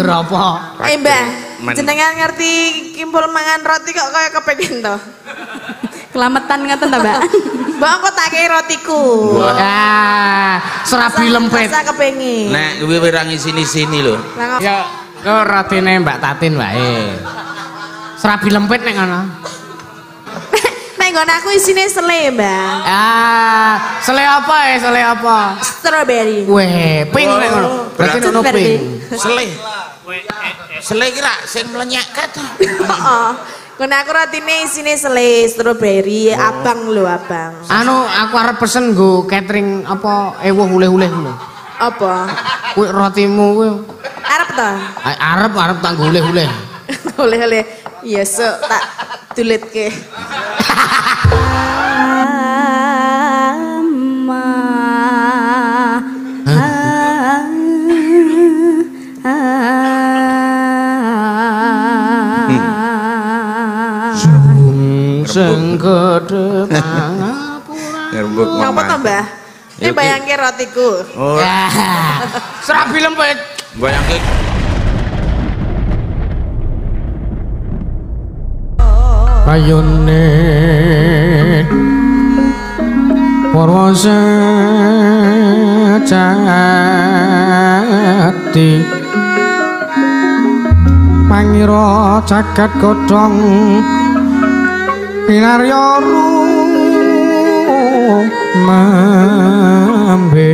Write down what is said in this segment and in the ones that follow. geropo. Mbak, jenengan ngerti kimpul mangan roti kok kayak kepengin to? Kelametan ngoten to, Mbak? Mbak kok tak kei rotiku. Wah, serabi lempet. Saya kepengin. Nek kuwi ora ngisi-sini lho. Ya, ke rotine Mbak Tatin wae. Serabi lempet nek ngono. Ngon aku isine sele, Mbak. Ah, sele apa ya? Sele apa? Strawberry. Weh, pink nek ngono. Berarti ono pink. Sele. Sele iki rak sing mlenyeket. Heeh. Ngon aku rotine isine sele, strawberry, abang lho, abang. Anu, aku arep pesen nggo catering apa ewuh oleh-oleh ngono. Apa? Kuwi rotimu kuwi. Arep ta? Arep tak nggo oleh-oleh. Oleh-oleh. Iya, sok tak tulitke. Senggede mangapura. Ngapa tambah? Ini bayangin rotiku. Serabi lempet. Bayangin. Bayone Purwosejati Pangira jagat godhong Pinarya rumambe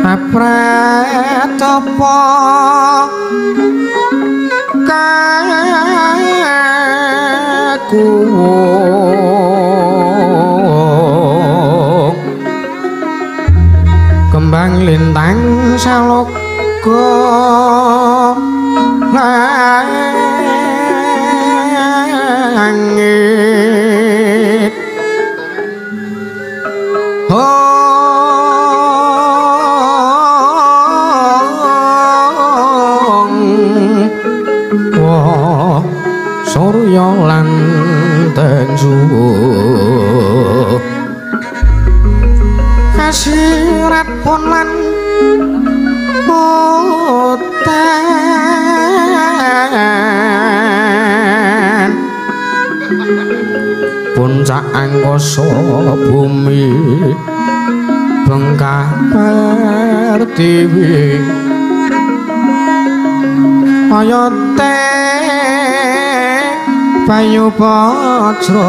Apret apa kaku Kembang lintang saloka langit hong wah surya lan tanjuh kasirat pun lan puncak angkasa bumi bengkah pertiwi kaya teh payu patra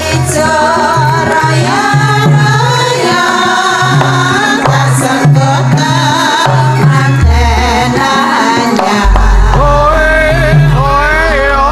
ijo raya raya tasakota mantenanya oe oe yo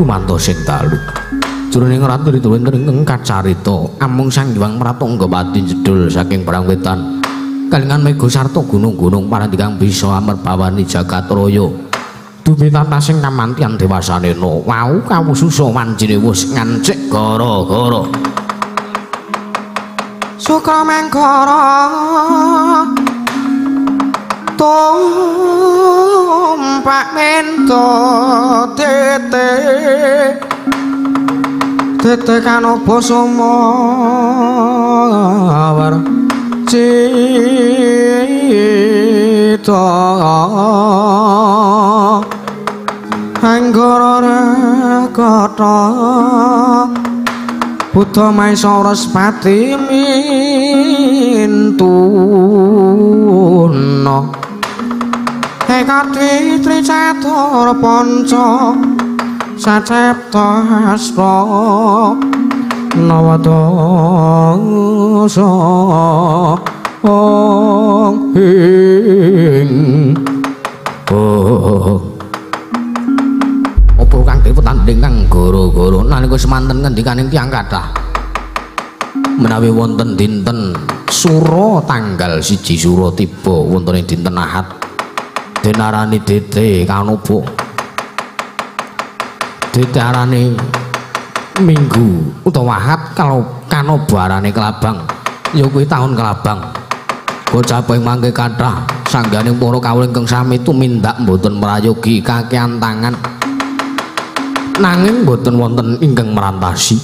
Manto sing dalu jroning ratu dituwinten ingkang kacarita amung sang Hyang Maratangga Pati jedul saking perang wetan kalingan mega sarta gunung-gunung parandikang bisa amerbawani Jagatraya dumitata sing kamantian dewasanena wau kawususa wanjine wis ngancik gara-gara Sukramengkara tumpak mento tete tete kanaba sumawar cita Anggara Rekata Buddha Maisareswati mintuna Ekatwi tricatur panca sacepta asra nawadasa ong ing opo kang petanding kang Goro-goro nalika semanten ngendikaning tiyang kathah menawi wonten dinten Sura tanggal 1 Sura tiba wonten ing dinten Ahad dinarani dite kanapa ditarani Minggu utawa Ahad kalau kanobarane Kelabang ya kuwi taun Kelabang gocapoing mangke kathah sangganing para kawula ingkang sami tumindak mboten mrayogi kakehan tangan nanging boten wonten ingkang merantasi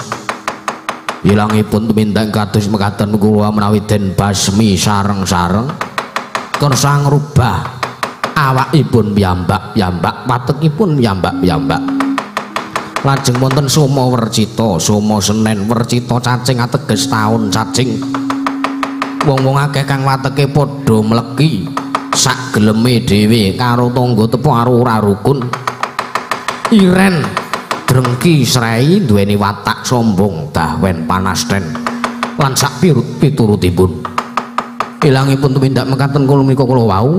ilangipun tumindak kados mekaten kula menawi den basmi sareng-sareng kersa ngrubah awakipun piyambak-piyambak watekipun piyambak-piyambak lajeng wonten soma wercita soma senen wercita cacing ateges taun cacing wong-wong akeh kang wateke padha mleki sak geleme dhewe karo tangga tepo ora rukun iren drengki srei duweni watak sombong dahwen panasten lan sak piturutipun ilangipun tumindak mekaten kula menika kula wau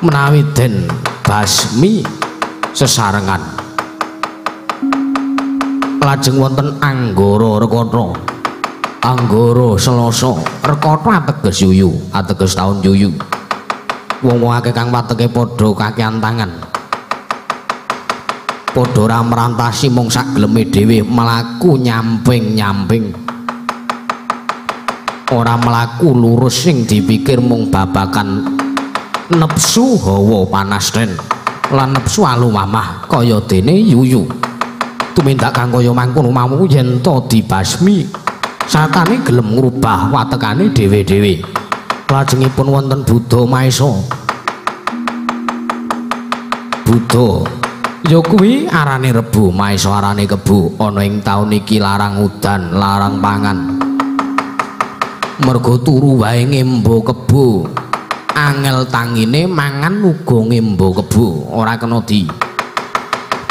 menawi den basmi sesarengan lajeng wonten Anggara Rekata Anggara Selasa Rekata ateges yuyu ateges taun yuyu wong-wong akeh kang wateke padha kakehan tangan padha ora merantasi mung sak gleme dhewe mlaku nyamping-nyamping ora mlaku lurus sing dipikir mung babakan nepsu hawa panasten lan nepsu alumamah kaya dene yuyu tumindak kang kaya mangkono mau yen ta dibasmi satane gelem ngrubah watekane dhewe-dhewe lajengipun wonten Buddha Maesa Buddha ya kuwi arane Rebo Maesa arane Kebo ana ing taun iki larang udan larang pangan mergo turu wae ngembo kebo angel tangine mangan uga ngembo kebo ora kena di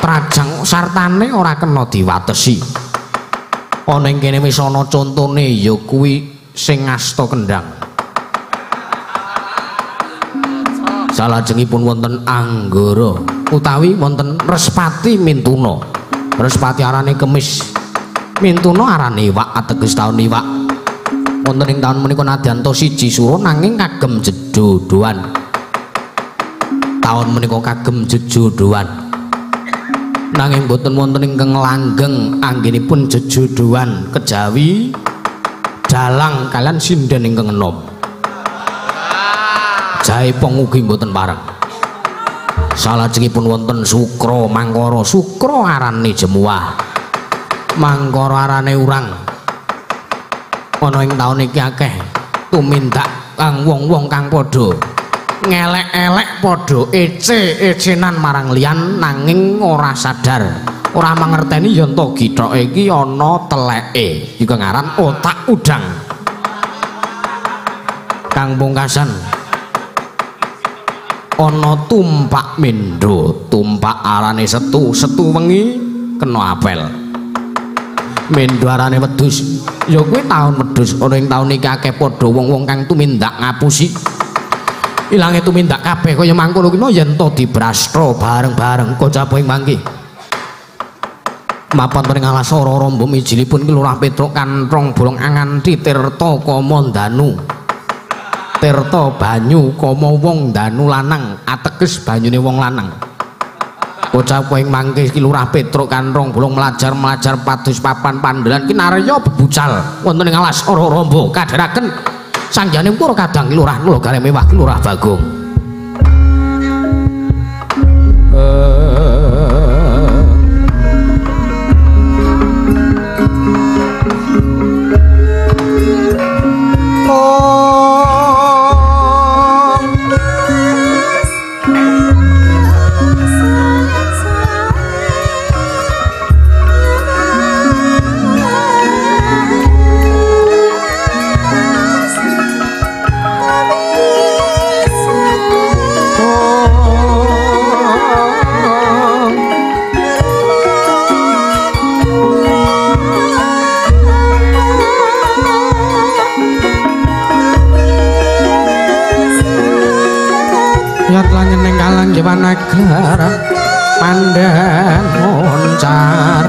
trajang sartane ora kena diwatesi ana ing kene wis ana contone ya kuwi sing asta kendhang salajengipun wonten Anggara utawi wonten Respati Mintuna Respati arane Kemis Mintuna arane iwak ateges taun iwak wonten ing taun menika nadyan ta 1 Sura nanging kagem jejodohan taun menika kagem jejodohan nanging boten wonten ingkang langgeng anggenipun jejodohan kejawi dalang kalian sinden ingkang enom jaipong ugi boten pareng salajengipun wonten Sukra Mangkara Sukra arane Jemuah Mangkara arane Urang ana ing taun iki akeh tumindak kang wong-wong kang padha ngelek-elek padha ece-ecenan marang liyan nanging ora sadar ora mangerteni yen to githoke iki ana teleke iki ngaran otak udang kang pungkasan ana tumpak mendho tumpak arane setu setu wengi kena apel mendho arane wedhus ya kuwi taun wedhus ana ing taun iki akeh padha wong-wong kang tumindak ngapusi ilange tumindak kabeh kaya mangkono kena yen to dibrastra bareng-bareng kocaping mangke Mapan peninggalah soro rombom ijilipun kelurah Petruk kantrong bolong angan di Tirto Komondanu Tirto banyu komo wong danu lanang atekes banyune wong lanang bocah kowe mangke kelurah Petruk kantrong bolong melajar-melajar padus papan pandelan kinarya bebucal wonten ing alas soro rombo kadheraken sangjane pura kadang kelurah Logaremewah kelurah Bagong. Negara pandang moncar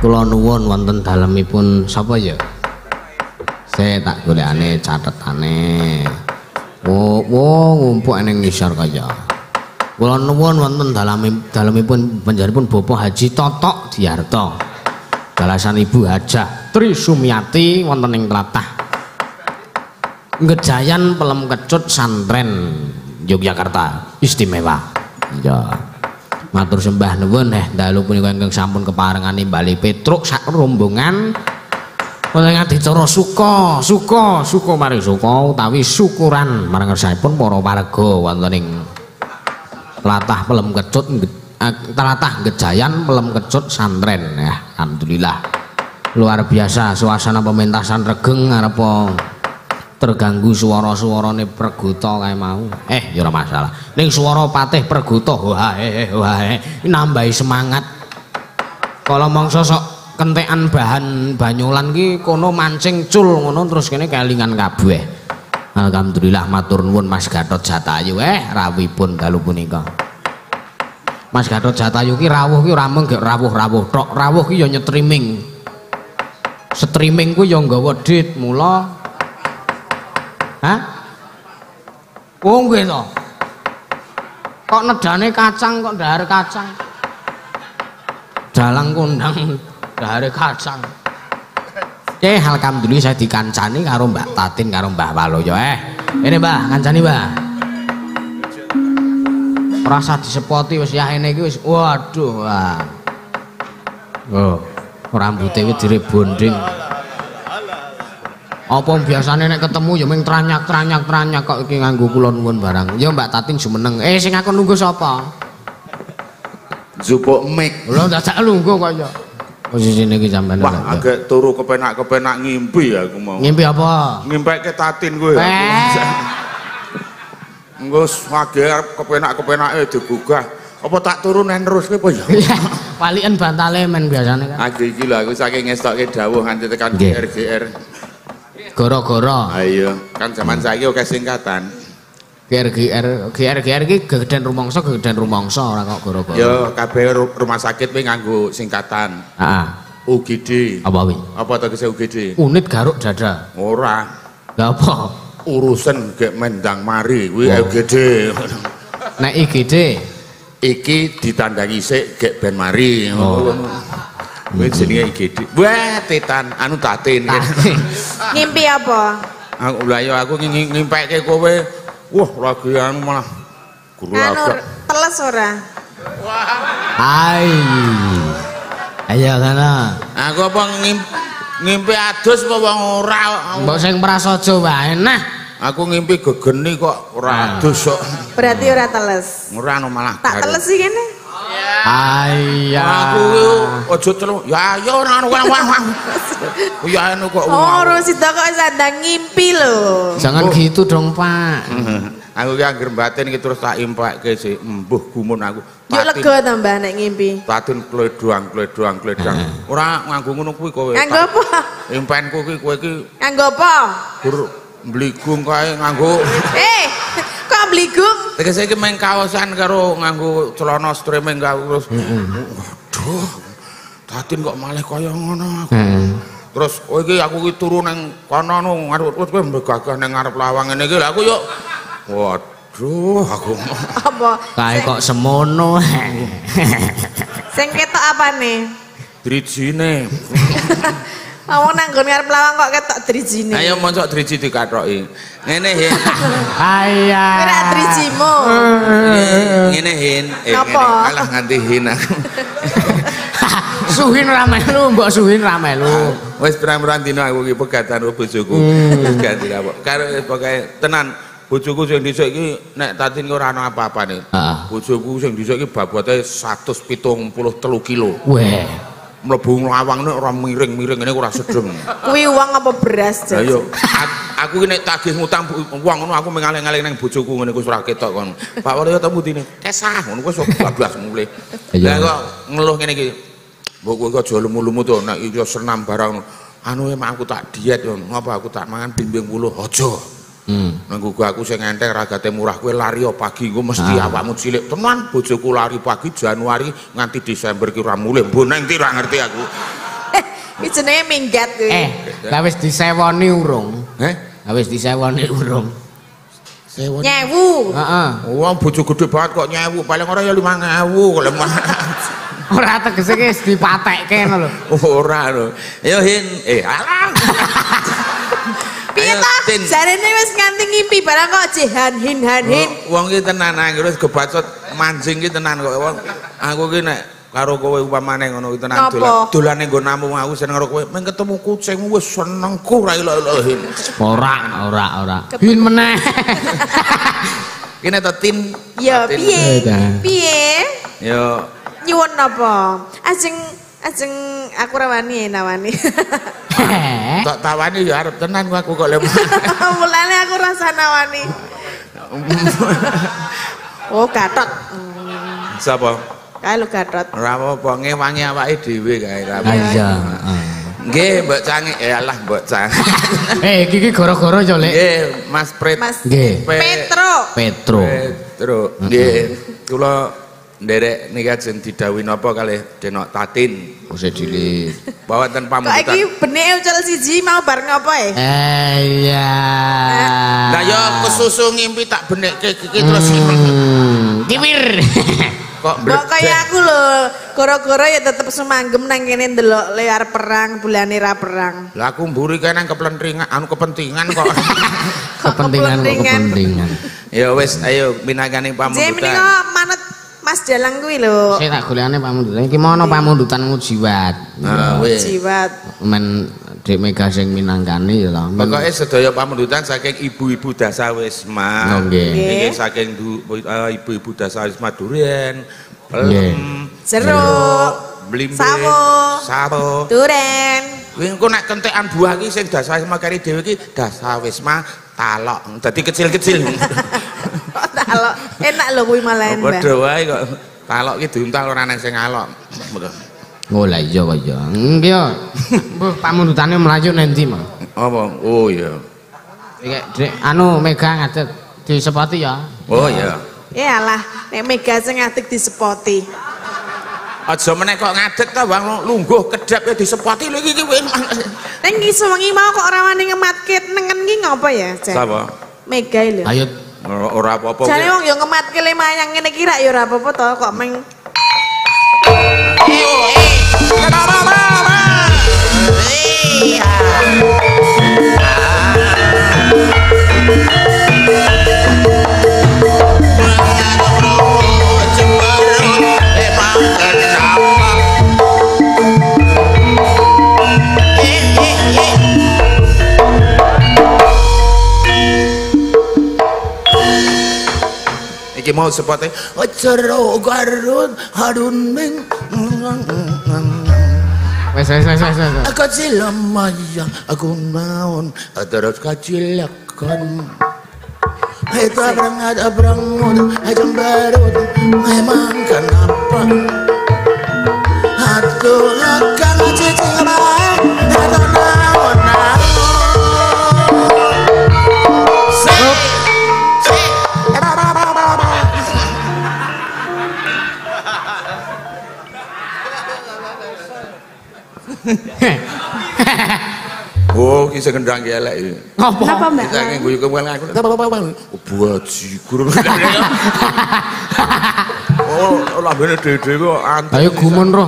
Kula nuwun wonten dalemipun sapa ya? Saya tak golekane catetane. Wo ngumpuk ning ngisor kaya. Kula nuwun wonten dalemipun panjenenganipun Bapak Haji Totok Diarto. Dalasan Ibu Hajah Tri Sumiyati wonten ing tlatah Ngejayan Pelem Kecut Santren Yogyakarta Istimewa. Ya. Matur sembah nuwun dalu punika ingkang sampun keparengani Bali Petruk sak rombongan wonten adicara suka mari suka utawi syukuran marang ngersanipun para warga wonten ing tlatah Pelem Kecut tlatah Gejayan Pelem Kecut Santren ya. Alhamdulillah luar biasa suasana pementasan regeng arepa terganggu suara-suarane perguta kae mau. Ya ora masalah. Ning suara patih perguta wae nambahi semangat. Kalau mongso sok kentekan bahan banyolan ki kono mancing cul ngono terus kene kelingan kabeh. Alhamdulillah matur nuwun Mas Gatot Jatayu rawuhipun dalu punika. Mas Gatot Jatayu ki rawuh ki ora mung rawuh tok, rawuh ki ya nyetriming. Streaming ku ya nggawa dit mula hah? Wong kuwi to. Kok nedane kacang kok ndahar kacang. Dalang kondang ndahare kacang. Alhamdulillah saya dikancani karo Mbak Tatin karo Mbahwaluyo. Ini Mbah, kancani Mbah. Rasa disepoti wis ya ngene iki wis. Waduh. Wah. Oh, rambute wis direbonding. Apa biasanya nek ketemu ya ming tranyak kok iki nganggo kula nuwun barang. Ya Mbak Tatin jumeneng. Sing aku nunggu sapa? Jupuk mik. Lho dadak lungguh kok ya. Posisine iki sampean. Wah, agak turu kepenak-kepenak ngimpi aku mau. Ngimpi apa? Ngimpeke Tatin kowe. Engko agak kepenak-kepenake digugah. Apa tak turu nen terus kowe ya? Paliken bantale men biasane kan. Agih iki lho aku saking ngestokke dawuh nganti tekan GR. Goro-goro. Ayo, kan zaman saya oke singkatan. GR ki gegeden rumangsa ora kok goro-goro. Yo, kabeh rumah sakit kuwi nganggo singkatan. Heeh. UGD. Apa kuwi? Apa tegese UGD? Unit garuk dada. Ora. Lah apa? Urusan gek mendang mari kuwi UGD. Nek IGD iki ditandani sik gek ben mari. Kuwi jenenge IGD. Wah, tetan anu Tatin. Ngimpi apa? Aku ngimpekke kowe. Wah, lagi anu malah guru agak. Teles ora? Hai. Ayo kana. Aku apa ngimpi adus apa ora? Mbok sing prasaja wae nah. Aku ngimpi gegeni kok ora adus kok. Berarti ora teles. Ora anu malah. Tak teles iki kene. Ayah. Aku ojo telu. Ya ayo ora wah. Ya anu kok. Ora sida kok sadang ngimpi lho. Jangan gitu dong, Pak. Aku ki anggere batin ki terus tak impekke sik. Mbuh gumun aku. Yo lega tambah nek ngimpi. Tatin kledoang. Ora nganggo ngono kuwi kowe. Nganggo apa? Impenku ki kowe ki. Nganggo apa? Gur mbligung kae nganggo. Kok mbligung? Tegese iki meng kaosan karo nganggo celana streaming terus. Waduh. Tatin kok malah kaya ngono aku. Terus kowe iki aku ki turu nang kono ngarep kowe mbegah nang ngarep lawang ngene iki lho aku yo. Waduh aku. Apa? Kae kok semono. Sing ketok apane? Drijine. Awang nanggon ngarep lawang kok ketok drijine. Ayo mosok driji dikathoki. Ngene hin. Aya. Ora drijimu. Ngene hin. Kalah nganti hin aku. Suhin ra melu, mbok suhin ra melu. Wis pirang-pirang dina aku iki pegatan karo bojoku. Ganti kapok. Karo pokoke tenan bojoku sing dhisik iki nek Tatin ora ana apa-apane. Bojoku sing dhisik iki babote 173 kilo. Weh. Mlebu lawang nek ora miring-miring ngene ora sedeng. Kuwi uang apa beras, Jas? Ayo, aku nek tagih ngutang uang ngono aku mengaleng-aleng nang bojoku ngene wis ora ketok kon. Pak Waluyo ta mudine. Kesah ngono wis 12 mulih. Lah kok ngeluh ngene iki. Mbok kowe aja lumu-lumu to nek iki senam barang anu emang aku tak diet yo. Ngapa aku tak mangan bimbing wuluh aja. Nang gugu aku sing entek ragate murah kowe lari pagi engko mesti awakmu cilik tenan bojoku lari pagi Januari nganti Desember ki ora mulih mbon nang ndi ra ngerti aku Itu jenenge minggat kuwi. Lah wis disewoni urung. Heh? Lah wis disewoni urung. Sewoni. 1000. Heeh. Wong bojo gedhe banget kok 1000, paling ora ya 5000 kalau mah. Ora tegese wis dipatekke ngono lho. Ora lho. Ya hin, alah. Piye ta? Jarene wis nganti ngipi barang kok jehan hin. Wong iki tenan terus gebacut mancing iki tenan kok wong. Aku iki nek karo kowe upamane ngono tenan dolane nggo namung aku seneng karo kowe. Men ketemu kucing wis senengku ra ilah-ilah hin. Ora. Hin meneh. Iki nek Tatin. Ya piye? Ya nyuwun napa? Ajeng aku ra wani nawani. Tak tawani ya arep tenan aku kok lemu. Mulane aku rasa nawani. Oh, Gatot. Sapa? Kae lho Gatot. Ora apa-apa ngewangi awake dhewe kae ra. Iya, heeh. Nggih, Mbok Cang, alah Mbok Cang. Iki goro-goro yo, Lek. Nggih, Mas Pret. Nggih. Petro. Nggih, kula nderek nika sing didhawuhi napa kalih Denok Tatin. Wis cilik. Bawatan pamutan. Kok iki benike ucul siji mau bar ngapa e? Iya. Lah yo kesusu ngimpi tak benikke iki terus kiwir. Kok kaya aku lho, goro-goro ya tetep semanggem nang kene ndelok le arep perang, bulane ra perang. Lah aku mburi kene nang kepentingan, kok. kepentingan. Ya wis ayo minangkane pamutan. Jek menika manut Mas Dalang kuwi lho. Sik tak golekane pamundutan. Iki mono pamundutanmu jiwat. Jiwat. Men Dek Mega sing minangkani ya lho. Pokoke sedaya pamundutan saking ibu-ibu dasawisma. Nggih. Saking ibu-ibu dasawisma duren, pelem, jeruk, blimbing, sawo, duren. Kuwi engko nek kentekan buah iki sing dasawisma kari dhewe iki dasawisma talok. Dadi kecil-kecil. Talok enak lho kuwi malahan. Padha wae kok talok iki diuntal ora ana sing alok. Oh lah iya kok ya. Nggih yo. Mbah pamundutane mlayu nang ndi, Mas? Apa? Oh iya. Iki anu Mega ngadeg disepoti ya. Oh iya. Ya lah, nek Mega sing ngadeg disepoti. Aja meneh kok ngadeg ta wong lungguh kedhep ya disepoti lho iki kowe. Ning iki sewengi mau kok ora wani ngematke nengen iki ngopo ya, Jan? Sapa? Mega lho. Ayo ora apa-apa. Jane wong ya ngematke le mayang ngene iki ra ya ora apa-apa to kok meng. Iki mau sepate jero garut harun ming wes aku cilamayang aku naon terus kacilakan itu abrangut ajam barut memang kenapa aku akan cicilan atau naon oh kisah kendang gelek ini apa mbak? Kita ingin guyuk kemungkinan aku apa buat sigur oh lambene dede kok ayo gumun roh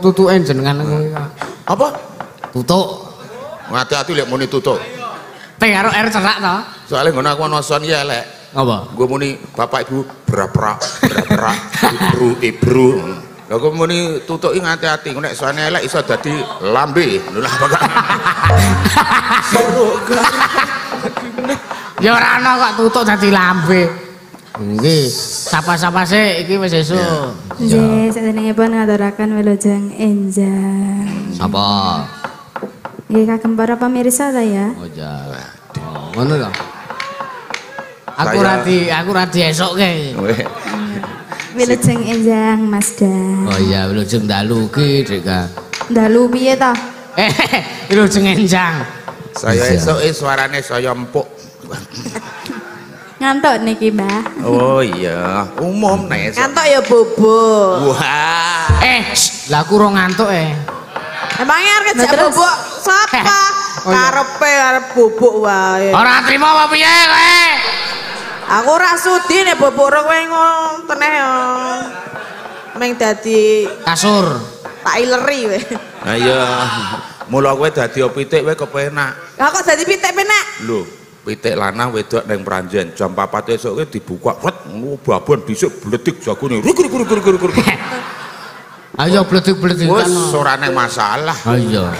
tutuk jenengan apa? Tutuk hati-hati liat muni tutuk tenggaro air cerak tau soalnya ngono aku noson gelek apa? Gue muni bapak ibu beraprak ibru lha kok muni tutuki ngati-ati nek soane elek iso dadi lambe lho apa ya ora ana kok tutuk dadi lambe nggih sapa-sapa sik iki wis esuk nggih sajenengipun ngaturaken wilujeng enjang sapa nggih kagem para pemirsa ta ya oh ya ngono ta aku radi esokke wilujeng enjang Mas Dang. Oh iya wilujeng dalu ki Deka. Dalu piye ta? Wilujeng enjang. Saya esoke suarane saya empuk. Ngantuk niki, Mbah. Oh iya, umum nek. Ngantuk ya bobo. Wah. Lah aku ora ngantuk Emangnya arek jak bubuk sapa? Karepe arep bubuk wae. Ora trimo apa piye kowe? Aku ora sudi nek bubuk kowe ngonteneh meng dadi kasur. Tak ileri kowe. Ha iya. Mula kowe dadi pitik kowe kepenak. Lah kok dadi pitik penak? Lho, pitik lanang wedok ning Pranjen jam 4 esuk kowe dibuka wet babon dhisik bletik jagone. Rugur-rugur. Ayo bletik-bletik. Wes ora nek masalah. Ha iya.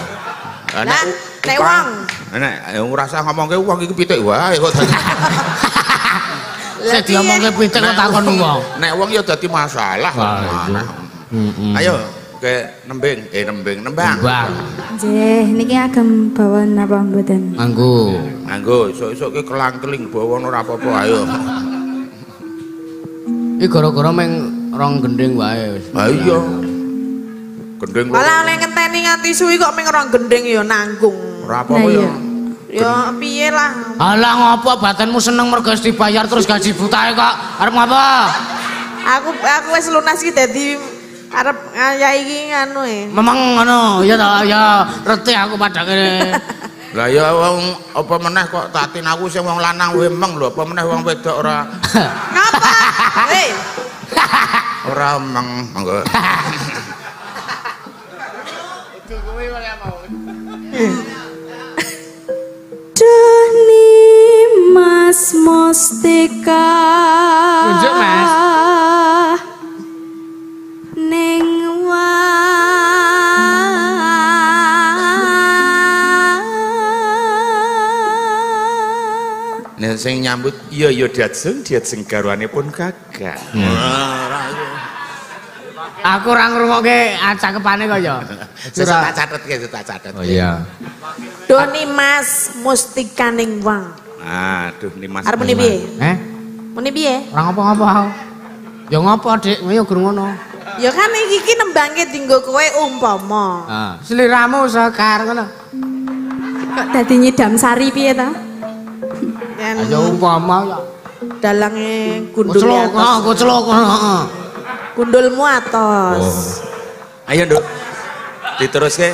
Lah nek wong nek ora usah ngomongke wong iki pitik wae kok dadi. Lah diomongke pitik kok takon wong. Nek wong ya dadi masalah. Ayo ke nembang. Nggih, niki agem bawon napa mboten? Nganggo, esuk-esuk ki kelang-keling bawon ora apa-apa ayo. Iki gara-gara meng rong gending wae wis. Ha iya. Gending. Malah nek ngenteni nganti suwi kok meng rong gending ya nanggung. Ora apa-apa ya. Ya piye lah. Alah ngopo batenmu seneng mergo wis dibayar terus gaji butae kok arep ngopo? Aku wis lunas iki dadi arep ngayai iki anu e. Memang ngono, ya ta ya reti aku padhane. Lah ya wong apa meneh kok Tatin aku sing wong lanang kowe meng lho, apa meneh wong wedok ora. Ngapa? Hei. Ora meng monggo. Itu kowe ora mau. Duh ni Mas Mustika. Tunjuk Mas. Sing nyambut iya diat sing garwane pun kagak. Aku ora ngrungokke acakepane kok ya. Sesuk tak catet. Oh iya. Doni Mas Mustika ning wang. Aduh Nimas. Arep muni piye? Muni piye? Ora ngopo-ngopo aku. Ya ngopo, Dik? Ya gur ngono. Ya kan iki nembangke dinggo kowe umpama. Sliramu sekar ngono. Kok dadi nyidam sari piye ta? Aja umpama ya dalange gundul atos. Kucelok heeh. Gundulmu atos. Ayo, Nduk. Diteruske.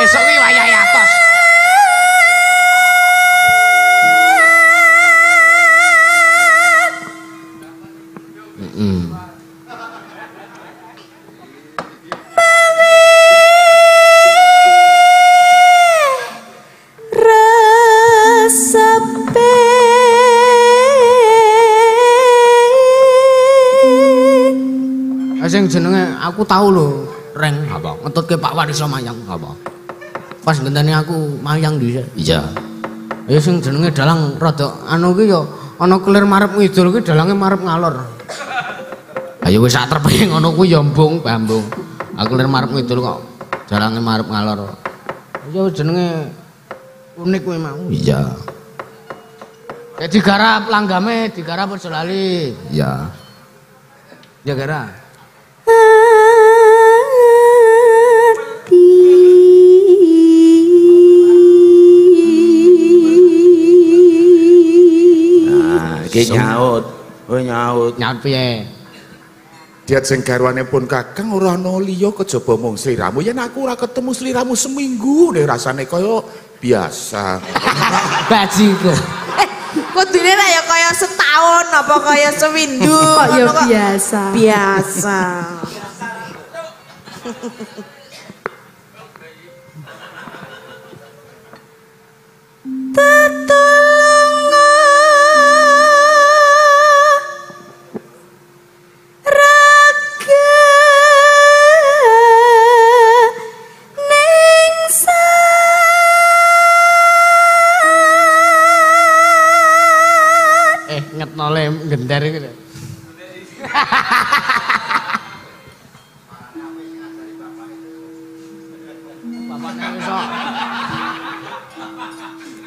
Esok iki wayahe atos. Aku tahu loh, Reng, apa? Ngetut ke Pak Wariso mayang, apa? Pas ngenteni aku mayang dhisik. Iya. Ya sing jenenge dalang rada anu ki ya ana kelir marep ngidul ki dalange marep ngalor. Ayo wis sak trepe ngono kuwi ya mbung. Aku kelir marep ngidul kok dalange marep ngalor. Ya jenenge unik kuwi mau. Iya. Dadi garap langgame digarap aja lali. Iya. Ya garap. Nyaut piye? Diat sing garwane pun kakang ora ana liya kejaba mung sliramu. Yen aku ora ketemu sliramu seminggu nek rasane kaya biasa. Bajingku. Kudune ra ya kaya setahun apa kaya sewindu. Kok ya biasa. Biasa. Gendar iki lho. Bapaknya iso.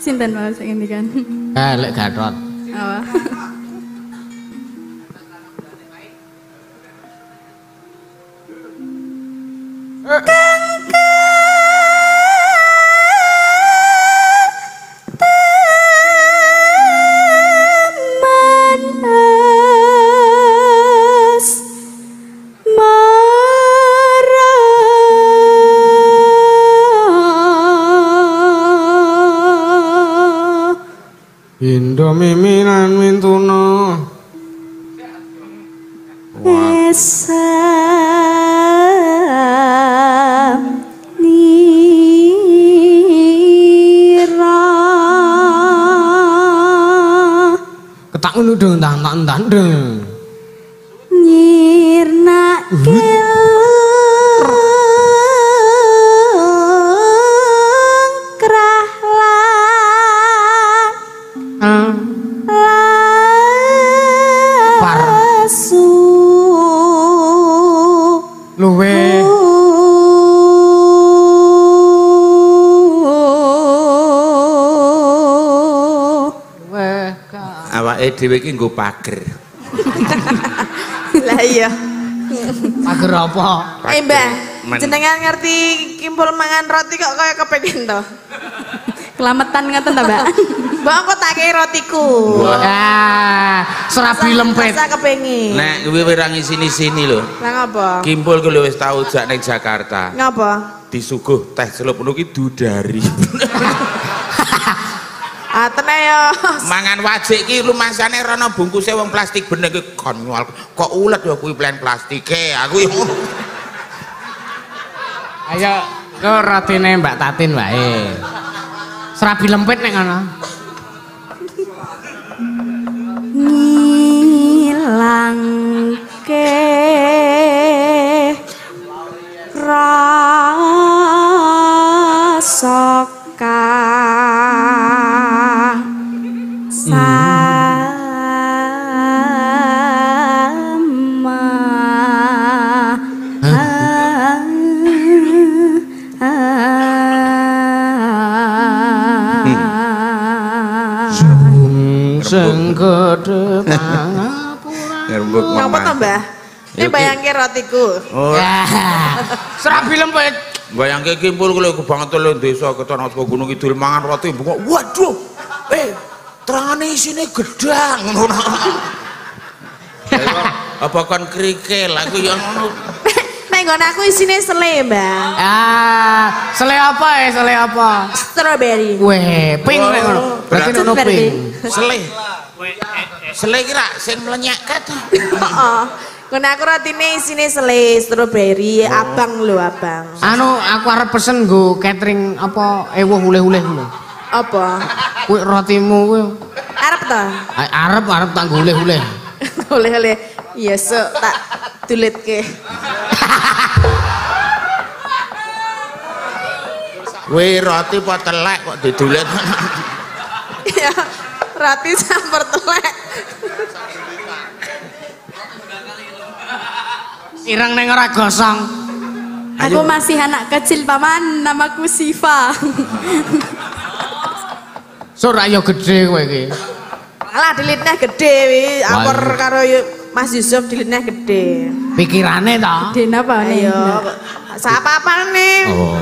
Sinten wae sing ngendikan. Lek Gatot. Apa? Endo miminan mintuno esam nira ketak ngono dong tantang dong nirna dhewe iki nggo pager. Lah iya. Pager apa? Mbah, jenengan ngerti kimpul mangan roti kok kaya kepengin to. Kelametan ngoten ta, Mbak? Mbok engko tak kei rotiku. Ah, serabi lempet. Rasa kepengin. Nek kuwi ora ngisini-sini lho. Lah ngapa? Kimpul ku wis tau jak ning Jakarta. Ngapa? Disuguh teh celup ngono ki dudari. Ateneo. Mangan wajik ki lumasane rono bungkuse wong plastik bener ki kon nyual. Kok ulet ya kuwi plan plastike. Aku yo. Ayo go rotine Mbak Tatin wae. Serabi lempit nek ngono. Ngilangke rasoka sama sengkode ngapa tambah ini bayangke rotiku serabi lempet bayangke kimpul kalau aku banget lho desa keton aku Gunungkidul mangan roti waduh terangane isine gedang ngono. Apa kon krikil aku ya ngono. Nek nggon aku isine sele, Mbak. Ah, sele apa ya? Sele apa? Strawberry. Weh, pink nek ngono. Berarti ono pink. Sele. Sele iki rak sing mlenyekake to. Heeh. Nggon aku ratine isine sele, strawberry, abang lho, abang. Anu aku arep pesen nggo catering apa ewuh oleh-oleh ngono. Apa? Kuwi rotimu kuwi arep ta? Arep tak goleh-goleh. Goleh-goleh. Iya sok tak dulitke. Kuwi roti apa telek kok didulit? Ya, roti campur telek. Ireng ning ora gosong. Aku masih anak kecil, Paman. Namaku Siva. Surah yo gede kowe iki. Alah dilitne gede kuwi, akor karo Mas Yusuf dilitne gede. Pikirane ta? Gede napa ne yo? Sapapane. Oh.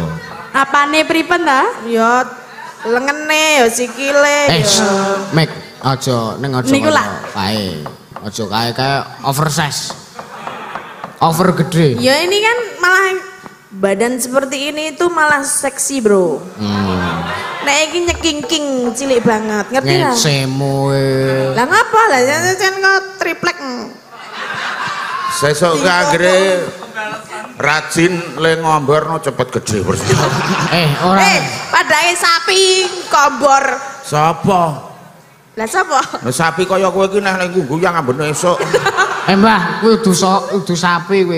Apane pripen ta? Yo lengene yo sikile yo. Mek aja ning aja. Niku lak kae. Aja kae oversize. Over gede. Ya ini kan malah badan seperti ini itu malah seksi, Bro. Nek iki nyekingking cilik banget, ngerti ra? Lah ngapa lah jan kok triplek. Sesuk kanggere rajin le ngomborno cepet gede persis. Ora. Padhae sapi kombor. Sapa? Lah sapa? Lah sapi kaya kowe iki neh ning guyang ambene esuk. Mbah, kudu sapi kowe.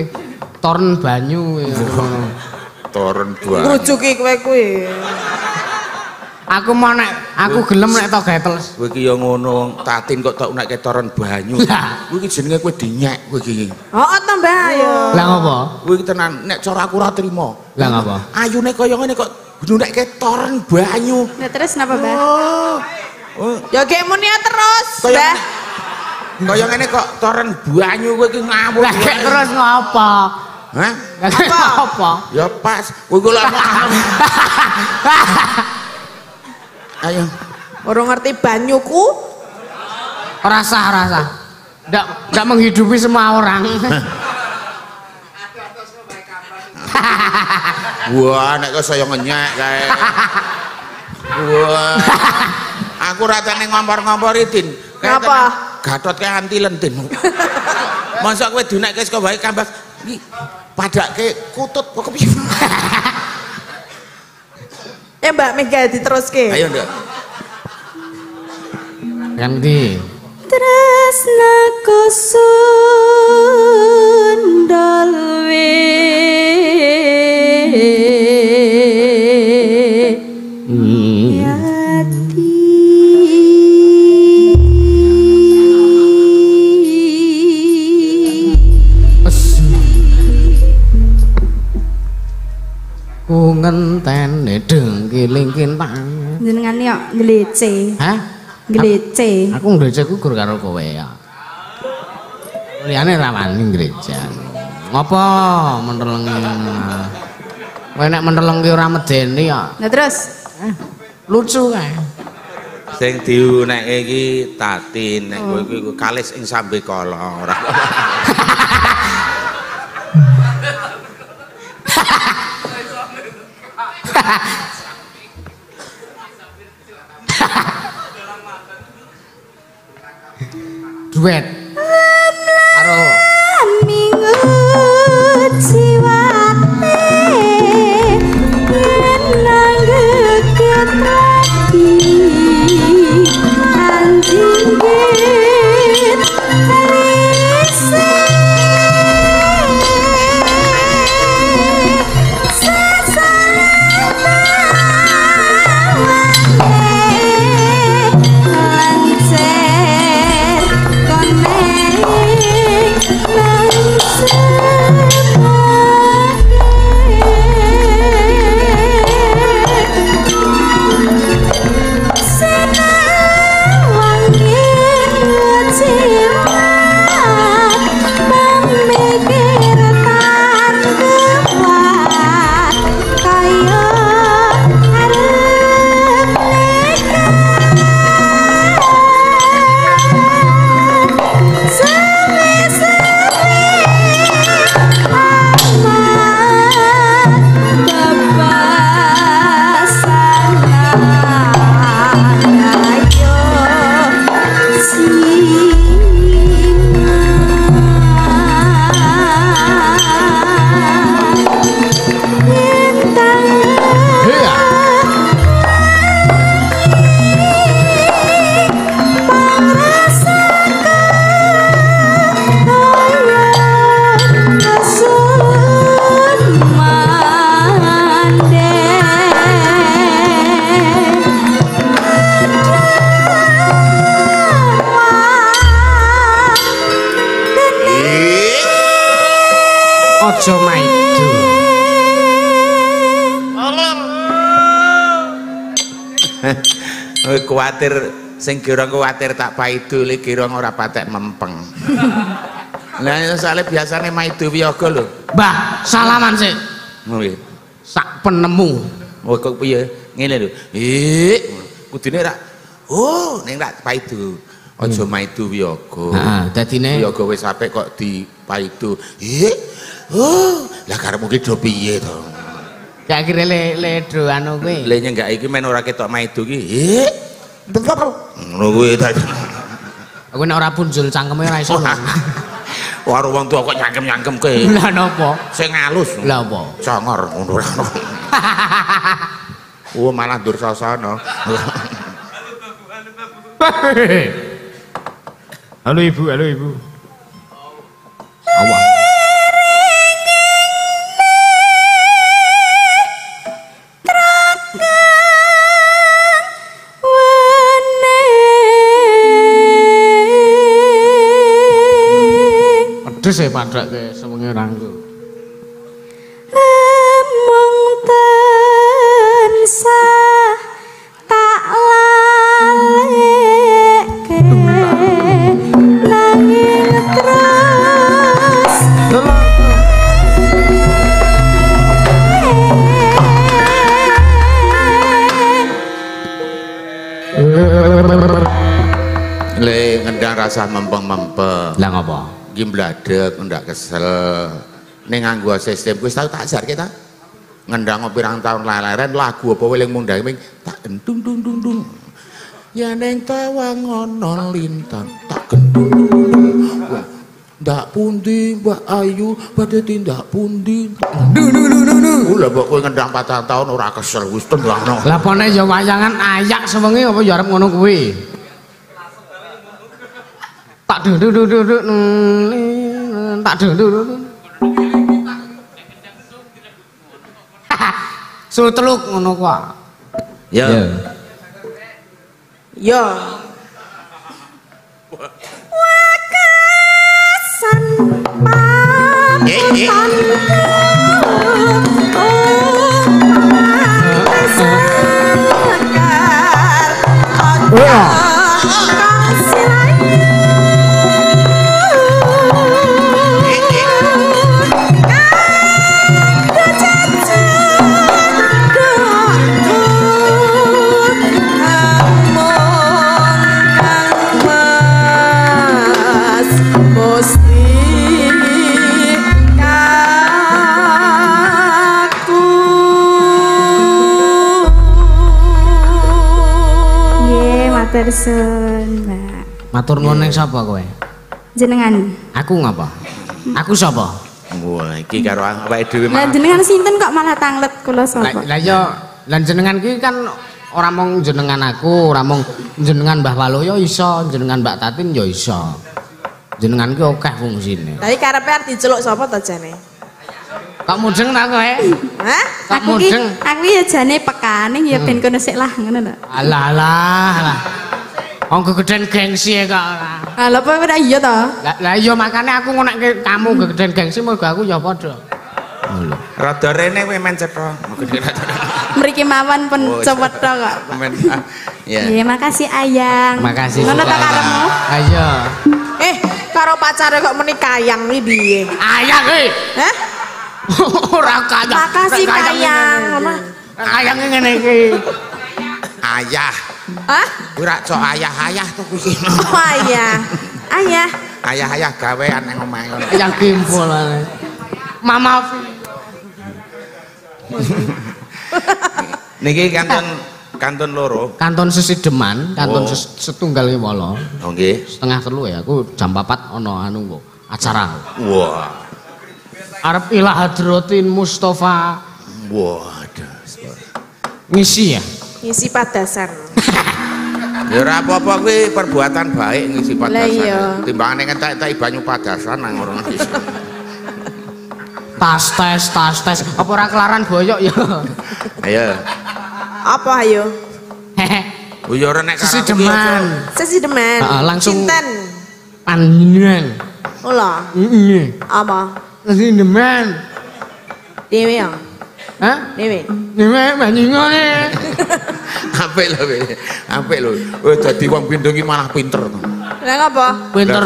Torn banyu kowe. Torn banyu. Rujuki kowe kuwi. Aku mau nek aku gelem nek tau gawe teles. Kowe iki ya ngono, Tatin kok tau nek ketoron banyu. Kowe iki jenenge kowe dinyek kowe iki. Heeh to, Mbah, ayo. Lah ngopo? Kowe iki tenan nek cara aku ora trimo. Lah ngopo? Ayune kaya ngene kok nek ketoron banyu. Lah terus napa, Mbah? Oh. Ya gek muni terus, Mbah. Kaya ngene kok toren banyu kowe iki ngawur. Lah gek terus ngopo? Hah? Apa? Ya pas. Kowe lho. Ayo, orang ngerti banyuku, rasa, tidak menghidupi semua orang. Wah, nek kok saya ngenyek kayak, wah, Aku ratane ngompor-ngompori Din. Kenapa? Gatotkaca anti lentin. Masa kowe dunekke saka wae kambas. Iki padake kutut kok piye. Ya Mbak Mega diteruske. Ayo Nduk. Ganti. Tresna kusundal ngenteni dengkiling-kiling tak jenengan yo glece. Hah? Glece. Aku glece gugur karo kowe ya. Liyane ra wani glece. Ngopo menteleng? Kowe nek menteleng ki ora medeni kok. Lah terus? Lucu kae. Sing diunekke iki Tatin nek kowe iku kalis ing sambe kala ora. Duet karo minggu jiwate nang ketati anjing. Kuatir sing girang kuatir tak paidu li girang ora patek mempeng. Lah soalnya biasanya maidu wiyaga lho. Mbah, salaman sih. Nggih. Sak penemu. Oh kok piye? Ngene lho. Hih, kudune rak oh ning rak paidu. Aja maidu wiyaga. Heeh, dadine wiyaga wis apik kok dipaidu. Hih. Oh, lah karepmu ki do piye to? Gak kira le do anu kuwi. Le nyenggak iki men ora ketok maidu ki. Hih. Aku nek ora punjul cangkeme ora iso. Karo wong tuwa kok nyangkem-nyangkem kowe. Lah napa? Sing alus. Lah apa? Congor ngono. Oh malah ndur sasana. Halo Ibu, halo Ibu. Awak. Terus saya padak ke semuanya rangku emang tersa tak lalek ke nangin terus le ngendang rasa mempeng-mempeng lah ngapa? Gim bladek, ndak kesel. Ning nganggo sistem kuwi tau tak ajarke ta. Ngendang pirang taun laleren lagu apa weling mundang ming tak entung dung dung dung. ya neng tawang ono lintang tak gendul. Ndak pundi Mbak Ayu badhe tindak pundi. Duh. Lha kok kowe ngendang 4 taun ora kesel wis tenangno. Lah pone ya wayangan ayak sewengi apa ya arep ngono kuwi. Tak duduk tak duduk. Sul teluk ngono kuwi. Ya. Ya. Wakasan pamusan ku Tersun, Mbak. Matur nuwun ning sapa kowe? Jenengan. Aku ngapa? Aku sapa? Wah, iki karo awake dhewe. Lah jenengan sinten kok malah tanglet kula sapa? Lah ya, lan jenengan iki kan ora mung jenengan aku, ora mung jenengan Mbahwaluyo iso, jenengan Mbak Tatin ya iso. Jenengan ki akeh fungsine. Tapi karepe arep diceluk sapa to jane? Kok mudeng ta kowe? Hah? Kok mudeng? Aku ya jane pekane ya ben kono sik lah ngono lho. Alah. Wong gegeden gengsi kok ora. Lha apa ora iya to? Lah iya makane aku ngonekke kamu gegeden gengsi mergo aku ya padha. Lho, rada rene kowe men cetha. Mriki mawon pun cetha kok. Ya. Ya makasih Ayang. Makasih. Ngono ta karepmu? Ayo. Karo pacare kok muni kayang iki piye? Ayang kowe. Hah? Ora kayang. Makasih Ayang. Ayang ngene iki. Ayah. Hah? Ora cok ayah-ayah tuku sino. Oh iya. Ayah. Ayah-ayah gawean nang omahe ngono. Yang gimpolane. Mama Fi. Niki kantun loro. Kantun Sesideman, kantun setunggal wolo. Oh nggih. Setengah telu ya aku jam 4 ana anu acara. Wah. Arep ila hadratin Mustofa. Waduh. Ngisi ya. Ngisi padasan. Ya ora apa-apa kuwi perbuatan baik ngisi padasan. Timbangane entek-entek banyu padasan nang ora ngisi. Tas tes. Apa ora kelaran boyok ya? Ayo. Apa ayo? Oh ya ora nek karo Sesideman. Heeh, langsung Cinten. Panjenengan. Ola. Heeh. Apa? Sesideman. Dewe ya. Hah? Dewe manjingane. Apik lho. Wis dadi wong bindung iki malah pinter to. Lah ngapa? Pinter.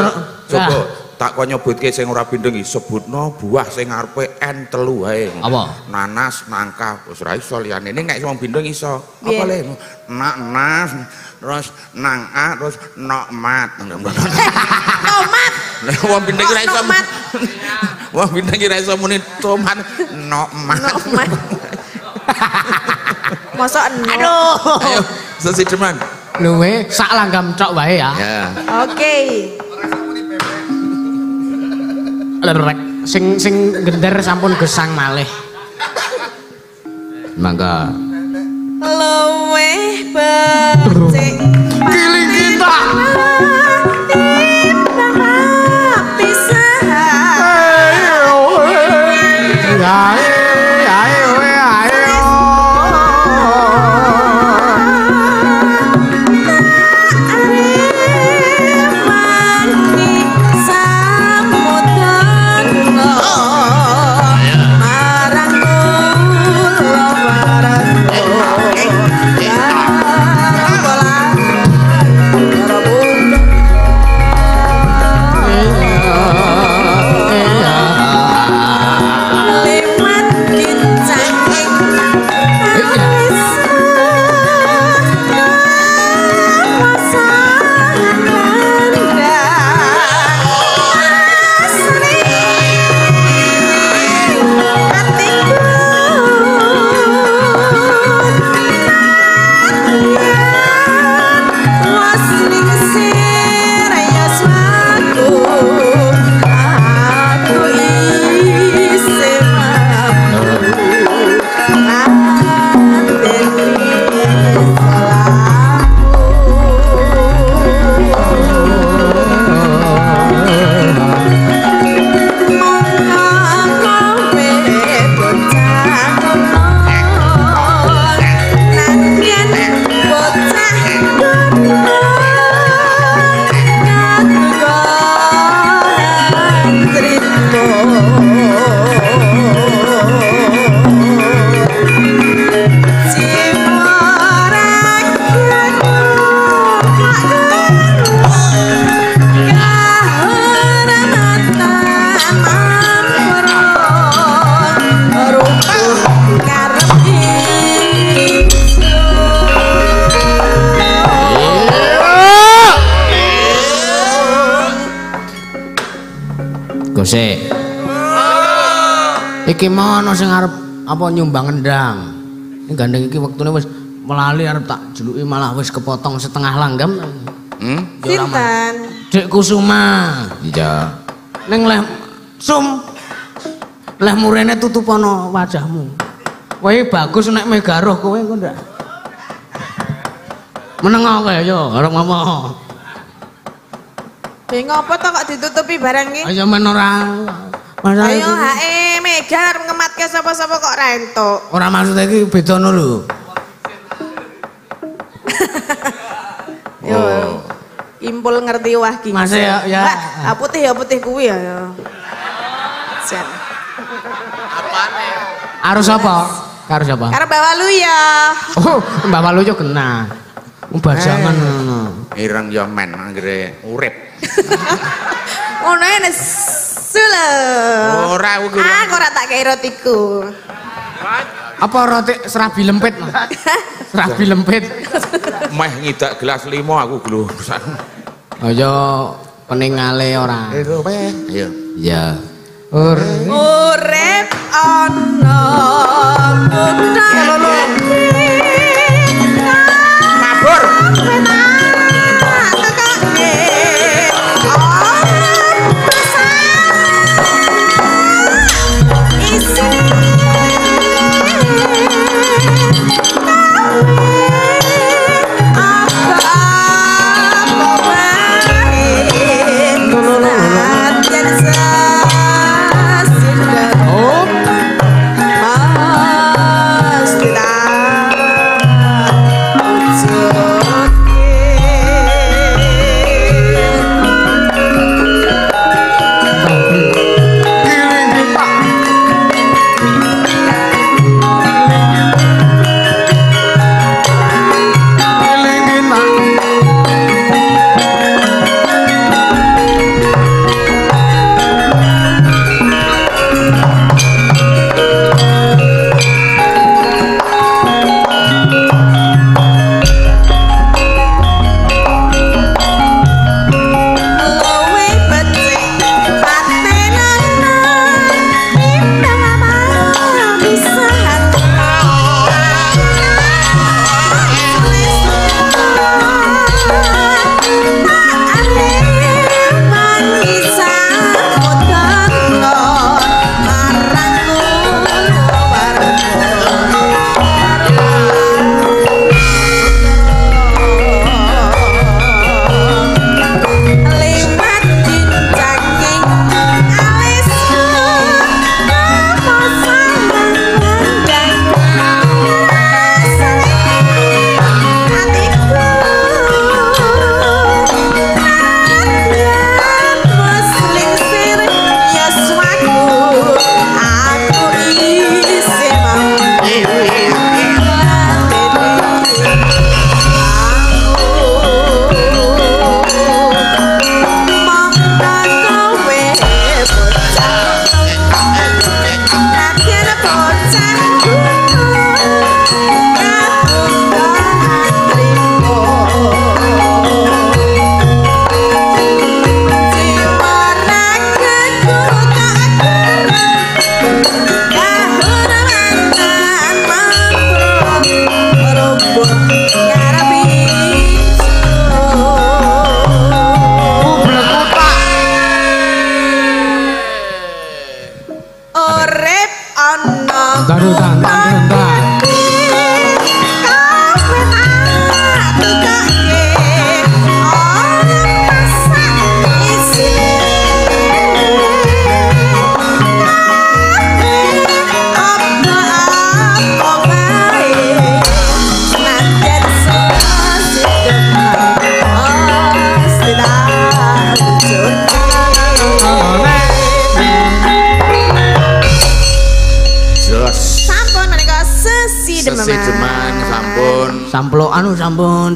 Coba tak kon nyebutke sing ora bindung iki sebutno buah sing arepe N3 ae. Apa? Nanas, nangka, wis ora iso liyane. Nek wong bindung iso. Apa le? Nanas, terus nangka, terus nokmat. Tomat. Wong bindung ora iso. Wong bindung ora iso muni tomat, nokmat. Mosok aduh. Ayo Sesideman. Luwe sak langgam tok wae ya. Ya. Oke. Lerek sing gender sampun gesang malih. Mangga. Luwe becik. Kiling kita. Iki mono sing arep apa nyumbang endang. Ini gandeng iki wektune wis melali arep tak juluki malah wis kepotong setengah langgam. Sinten? Dek Kusuma. Iya. Ning leh sum. Leh murene tutupono wajahmu. Kowe bagus nek megaruh kowe engko ndak. Menengo kowe ya arep ngomong. Beng apa to kok ditutupi barang iki? Ayo men ora. Ayo hae megar ngematke sapa-sapa kok ra entuk. Ora maksud iki bedane lho. Yo. Impul ngerti wah ki. Mas ya ya. Putih ya putih kuwi ya. Apane? Harus apa? Karo sapa? Karo Mbahwaluyo. Oh, Mbahwaluyo kena. Mbajangan ngono. Ireng yo men anggere urip. Ngono ene sule. Ora aku. Aku ora tak kei rotiku. Apa roti serabi lempit? Serabi lempit. Meh ngidak gelas limo aku glu. Ayo peningale ora. Itu meh. Iya. Iya. Urip ana gunane.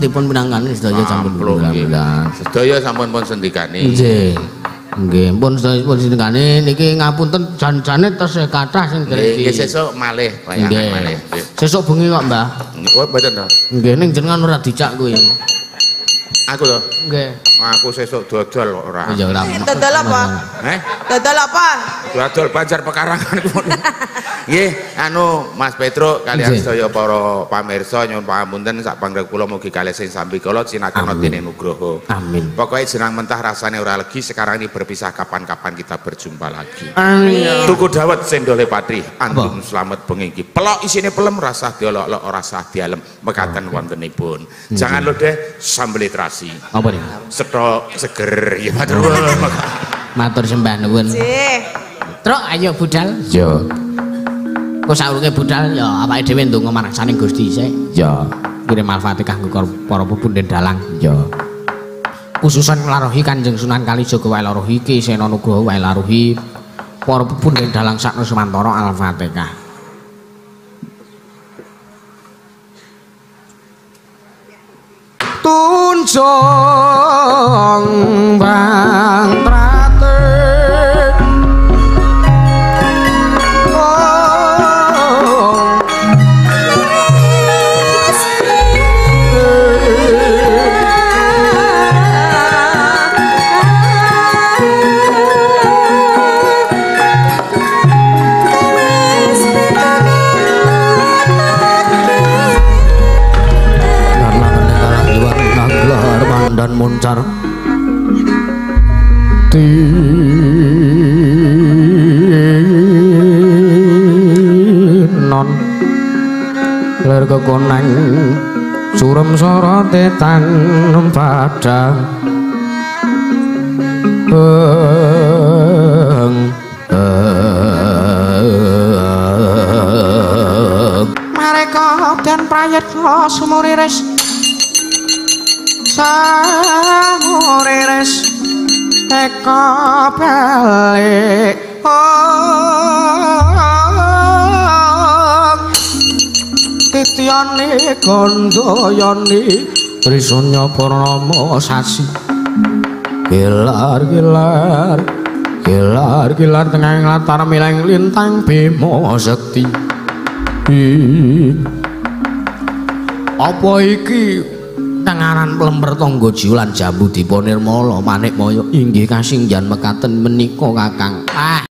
Dipun pinangan sedaya sampun alhamdulillah. Sedaya sampun pun sendikane. Nggih. Nggih, pun sedaya pun sendikane niki ngapunten jan-jane tesih kathah sing niki. Nggih, sesuk malih wayangan malih. Sesuk bengi kok, Mbah. Nggih, mboten to. Nggih, ning jenengan ora dicak kuwi. Aku loh. Nggih. Aku sesuk dodol kok ora. Ya ora. Dodol apa? Heh? Dodol apa? Dodol Banjar Pekarangan ngono. Nggih, anu Mas Petro kalian sedaya para pamirsa nyuwun pangapunten sak pangrep kula mugi kalih sing sampi kala cinaken dene nugraha. Amin. Pokoke jenang mentah rasane ora legi, sekarang ini berpisah kapan-kapan kita berjumpa lagi. Amin. Tuku dawet sendole patih, antum slamet bengi iki. Pelok isine pelem rasah diolok-olok ora sah dialem. Mekaten wontenipun. Jangan lho deh sambel terasi. Apa nih? Sedok seger ya matur nuwun. Matur sembah nuwun. Nggih. Truk ayo budal. Yo. Kok saurunge budal ya awake dhewe ndonga marang saning Gusti sik. Ya. Kirim Al-Fatihah kanggo para pupunden dalang. Ya. Khususan nglarohi Kanjeng Sunan Kalijaga wae larohi Ki Sena Nugraha wae larohi para pupunden dalang sakno semantara Al-Fatihah. Tunjung Bang dan muncar non ler kekonang surem sorote tanem padang mereka dan prayetna sumuriris samuriris teka balik titiane gondoyane trisunya purnomo sasi gilar-gilar gilar-gilar tengah latar mileng lintang bima sekti apa iki tanganan pelemper tonggo jiulan jambu diponirmala manikmaya inggih kasingjan mekaten menika kakang.